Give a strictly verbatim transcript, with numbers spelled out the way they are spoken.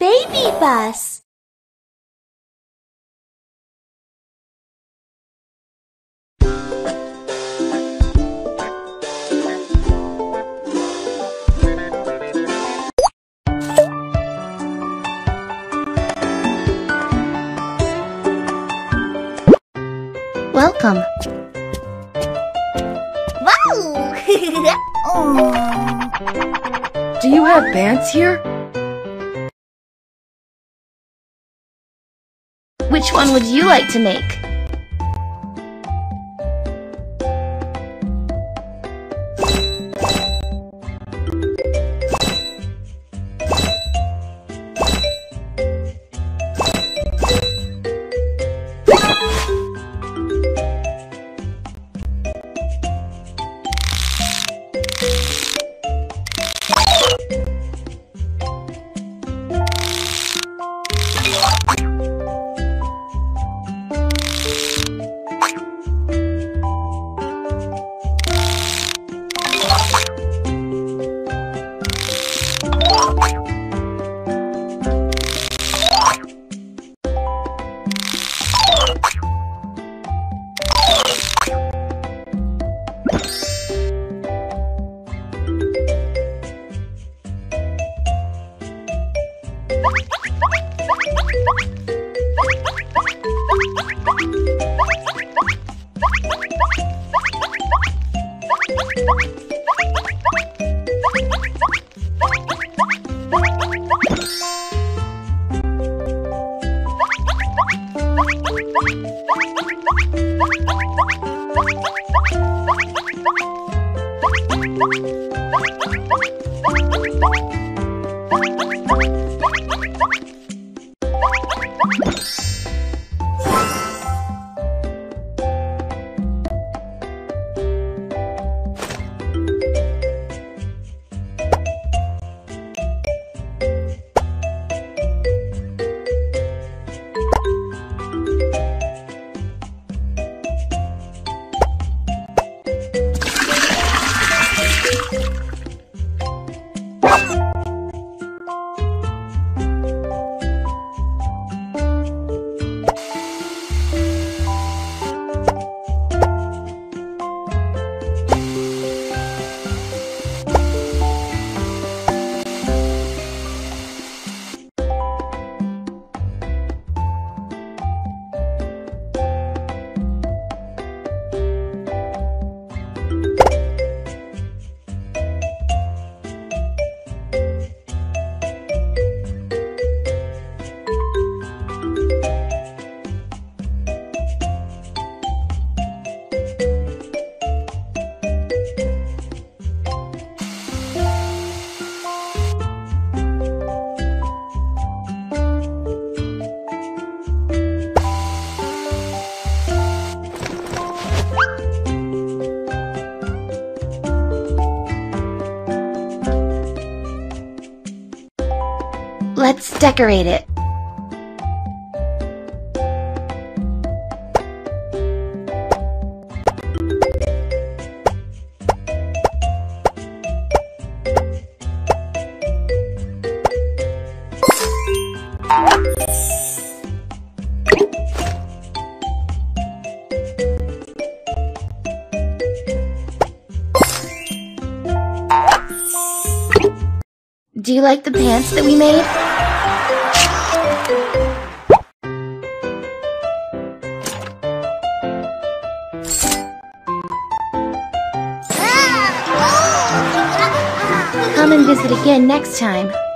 Baby bus. Welcome. Wow! Do you have bands here? Which one would you like to make? Let's decorate it. Do you like the pants that we made? Come and visit again next time.